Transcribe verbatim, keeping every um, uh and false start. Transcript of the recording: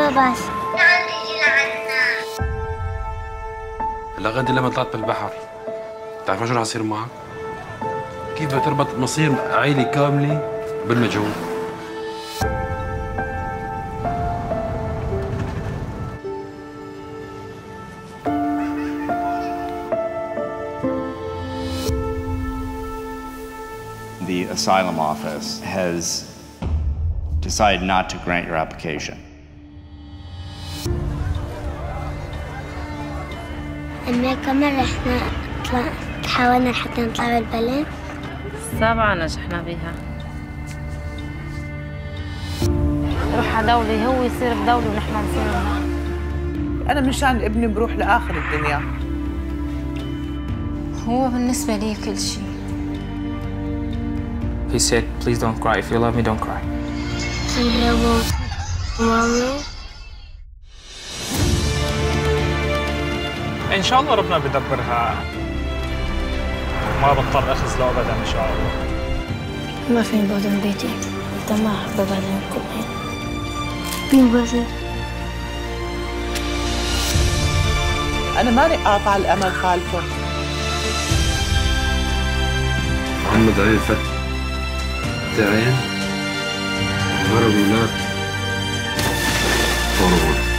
باباش. نعم يجي لعنا. هلا غادي لما طلعت بالبحر بتعرف شو رح يصير معك؟ كيف بتربط مصير عائلة كاملة بالمجهول؟ The asylum office has decided not to grant your application. أما كم مرة إحنا طلع حاولنا حتى نطلع البلد؟ سبعة نجحنا بها. روح على دولة هو يصير بدولة ونحن نصير بدولة. أنا مشان ابني بروح لآخر الدنيا. هو بالنسبة لي كل شيء. He said, please don't cry. If you love me, don't cry. إن شاء الله ربنا بيدبرها. ما بضطر أخذله أبداً إن شاء الله. ما فين بعدين بيتي. طماح بعدين كوبين. بين بزر. أنا ماني قاطع الأمل خالفه. محمد علي الفتح. تعين هرب ولاد ضروري.